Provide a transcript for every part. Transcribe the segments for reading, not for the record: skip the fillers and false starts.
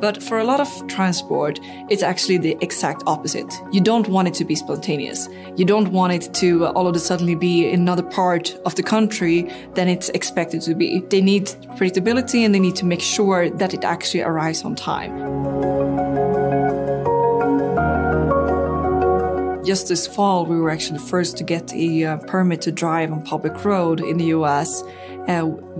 But for a lot of transport, it's actually the exact opposite. You don't want it to be spontaneous. You don't want it to all of a sudden be in another part of the country than it's expected to be. They need predictability and they need to make sure that it actually arrives on time. Just this fall, we were actually the first to get a permit to drive on public road in the US.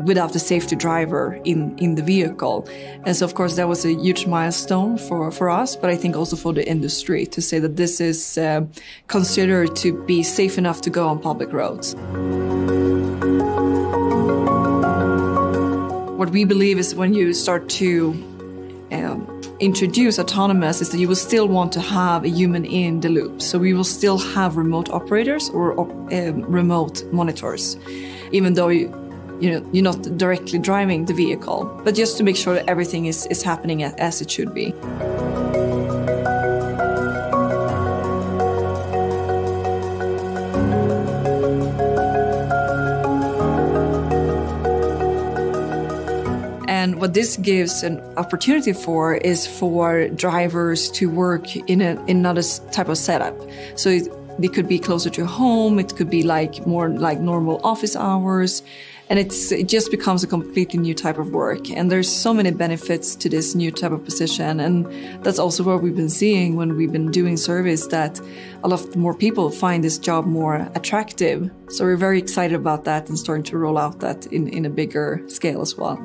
Without the safety driver in the vehicle. And so, of course, that was a huge milestone for us, but I think also for the industry to say that this is considered to be safe enough to go on public roads. What we believe is when you start to introduce autonomous is that you will still want to have a human in the loop. So we will still have remote operators or remote monitors, even though you're not directly driving the vehicle, but just to make sure that everything is happening as it should be. And what this gives an opportunity for is for drivers to work in another type of setup. So it could be closer to home, it could be like more like normal office hours, and it just becomes a completely new type of work. And there's so many benefits to this new type of position, and that's also what we've been seeing when we've been doing surveys, that a lot more people find this job more attractive. So we're very excited about that and starting to roll out that in a bigger scale as well.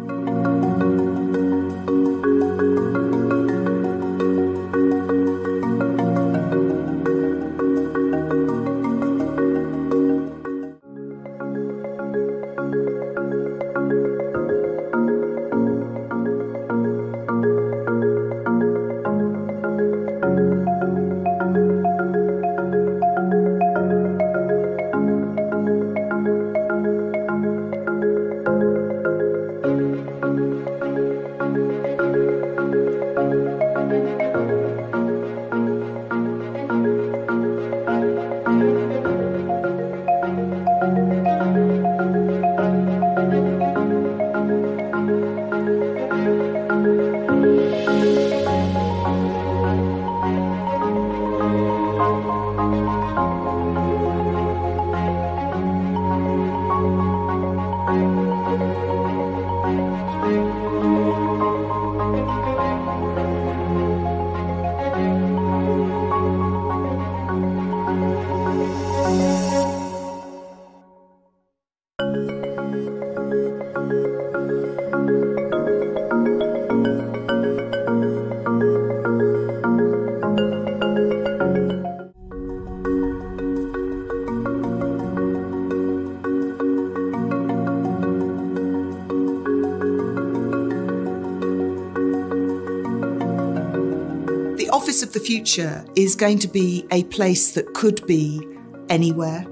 The office of the future is going to be a place that could be anywhere.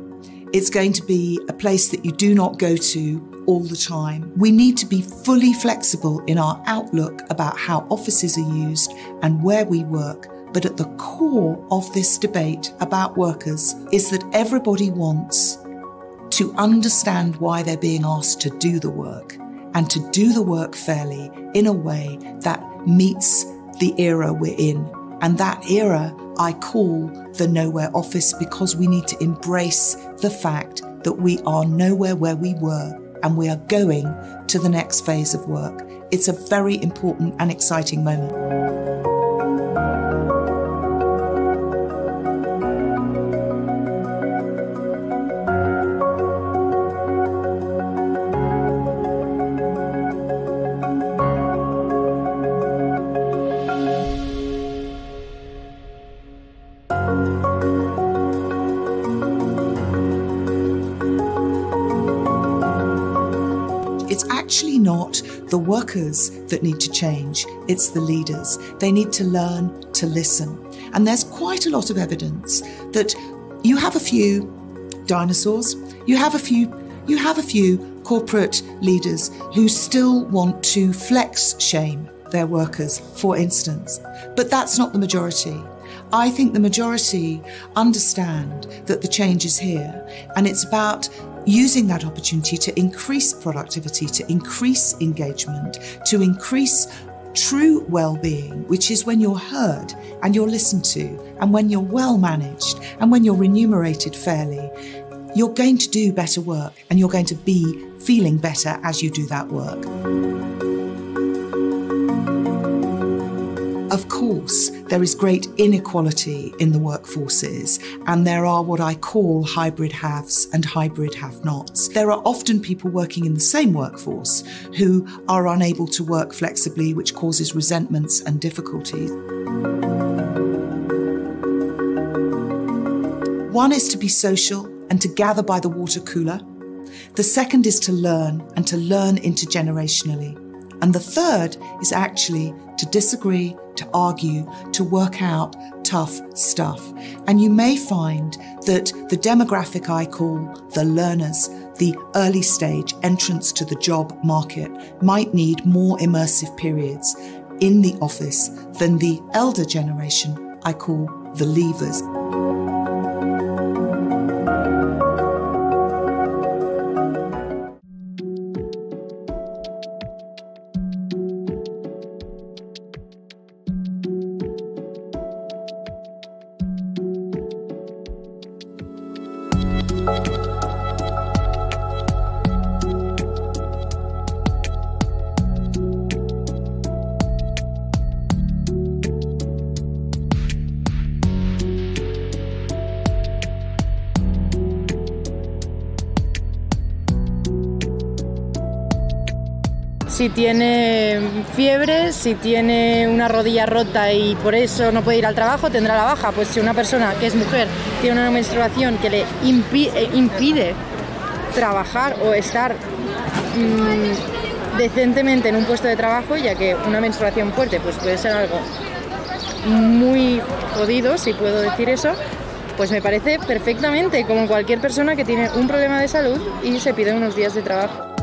It's going to be a place that you do not go to all the time. We need to be fully flexible in our outlook about how offices are used and where we work. But at the core of this debate about workers is that everybody wants to understand why they're being asked to do the work, and to do the work fairly in a way that meets the era we're in. And that era I call the nowhere office, because we need to embrace the fact that we are nowhere where we were and we are going to the next phase of work. It's a very important and exciting moment. the workers that need to change. It's the leaders. They need to learn to listen. And there's quite a lot of evidence that you have a few dinosaurs, you have a few corporate leaders who still want to flex shame their workers, for instance. But that's not the majority. I think the majority understand that the change is here, and it's about using that opportunity to increase productivity, to increase engagement, to increase true well-being, which is when you're heard and you're listened to, and when you're well managed, and when you're remunerated fairly. You're going to do better work, and you're going to be feeling better as you do that work. Of course, there is great inequality in the workforces, and there are what I call hybrid haves and hybrid have-nots. There are often people working in the same workforce who are unable to work flexibly, which causes resentments and difficulties. One is to be social and to gather by the water cooler. The second is to learn and to learn intergenerationally. And the third is actually to disagree, to argue, to work out tough stuff. And you may find that the demographic I call the learners, the early stage entrance to the job market, might need more immersive periods in the office than the elder generation I call the leavers. Si tiene fiebre, si tiene una rodilla rota y por eso no puede ir al trabajo, tendrá la baja. Pues si una persona que es mujer tiene una menstruación que le impide trabajar o estar decentemente en un puesto de trabajo, ya que una menstruación fuerte pues puede ser algo muy jodido, si puedo decir eso, pues me parece perfectamente como cualquier persona que tiene un problema de salud y se pide unos días de trabajo.